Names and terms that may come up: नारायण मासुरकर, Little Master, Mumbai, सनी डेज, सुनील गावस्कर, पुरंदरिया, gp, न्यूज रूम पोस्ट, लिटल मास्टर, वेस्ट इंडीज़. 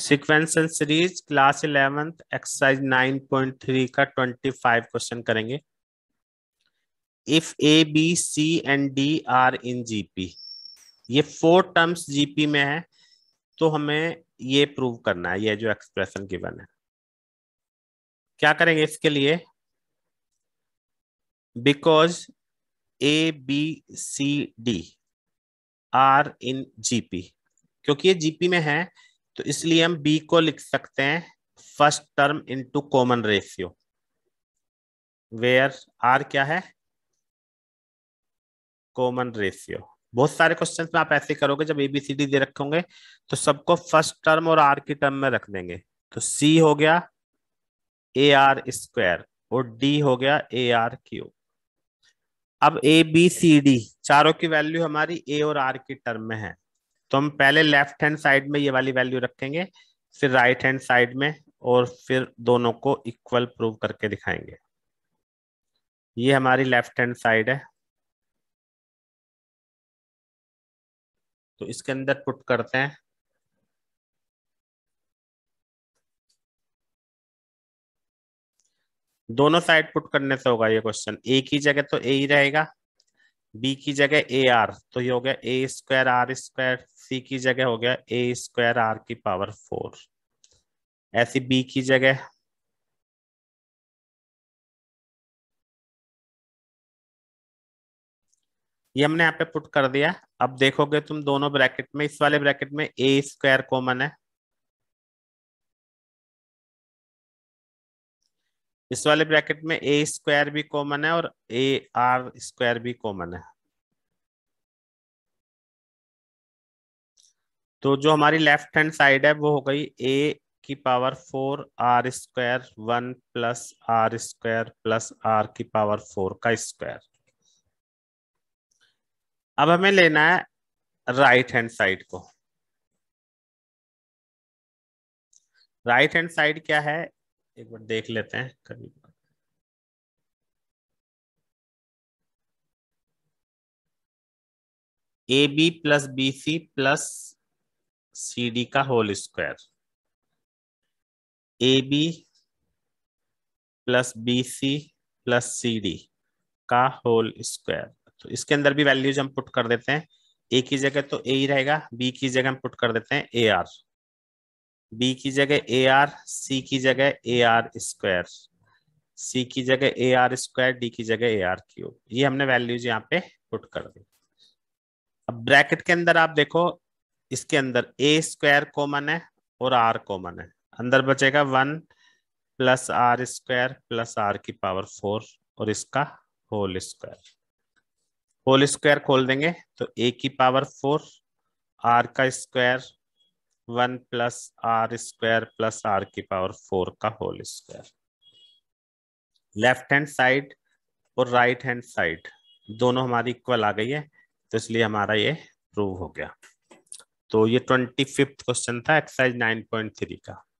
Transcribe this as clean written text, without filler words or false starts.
Sequence and series class 11 exercise 9.3 का 25 question करेंगे। If A B C and D are in GP, ये 4 terms GP में है तो हमें ये प्रूव करना है। ये जो एक्सप्रेशन गिवन है क्या करेंगे इसके लिए, because A B C D are in GP, क्योंकि ये जीपी में है तो इसलिए हम बी को लिख सकते हैं first term into common ratio, where R क्या है कॉमन रेशियो। बहुत सारे क्वेश्चन में आप ऐसे करोगे, जब एबीसीडी दे रखे होंगे तो सबको फर्स्ट टर्म और आर की टर्म में रख देंगे। तो सी हो गया ए आर स्क्वायर और डी हो गया ए आर क्यूब। अब ए बी सी डी चारों की वैल्यू हमारी ए और आर की टर्म में है तो हम पहले लेफ्ट हैंड साइड में ये वाली वैल्यू रखेंगे, फिर राइट हैंड साइड में, और फिर दोनों को इक्वल प्रूव करके दिखाएंगे। ये हमारी लेफ्ट हैंड साइड है तो इसके अंदर पुट करते हैं। दोनों साइड पुट करने से होगा ये क्वेश्चन, ए की जगह तो ए ही रहेगा, बी की जगह ए आर, तो ये हो गया A square R square, C की जगह हो गया ए स्क्वायर आर की पावर 4, ऐसी बी की जगह ये हमने यहाँ पे पुट कर दिया। अब देखोगे तुम दोनों ब्रैकेट में, इस वाले ब्रैकेट में ए स्क्वायर कॉमन है, इस वाले ब्रैकेट में ए स्क्वायर भी कॉमन है और ए आर स्क्वायर भी कॉमन है। तो जो हमारी लेफ्ट हैंड साइड है वो हो गई ए की power 4 R square 1 plus are square plus are की पावर 4 का स्क्वायर। अब हमें लेना है राइट हैंड साइड को। राइट हैंड साइड क्या है एक बार देख लेते हैं करीब। A B plus B C plus C D का whole square, A B plus B C plus C D का होल स्क्वायर। तो इसके अंदर भी वैल्यूज हम पुट कर देते हैं, ए की जगह तो ए ही रहेगा, बी की जगह हम पुट कर देते हैं ए आर, बी की जगह ए आर, सी की जगह ए आर स्क्वायर, सी की जगह ए आर स्क्वायर, डी की जगह ए आर क्यूब। ये हमने वैल्यूज यहाँ पे पुट कर दी। अब ब्रैकेट के अंदर आप देखो, इसके अंदर ए स्क्वायर कॉमन है और आर कॉमन है, अंदर बचेगा 1 plus are square plus are की पावर 4 और इसका होल स्क्वायर। होल स्क्वायर खोल देंगे तो ए की पावर 4 आर का square 1 plus are square plus are की पावर 4 का whole square. Left hand side और राइट हैंड साइड दोनों हमारी इक्वल आ गई है तो इसलिए हमारा ये प्रूव हो गया। तो ये 25वां क्वेश्चन था एक्सरसाइज 9.3 का।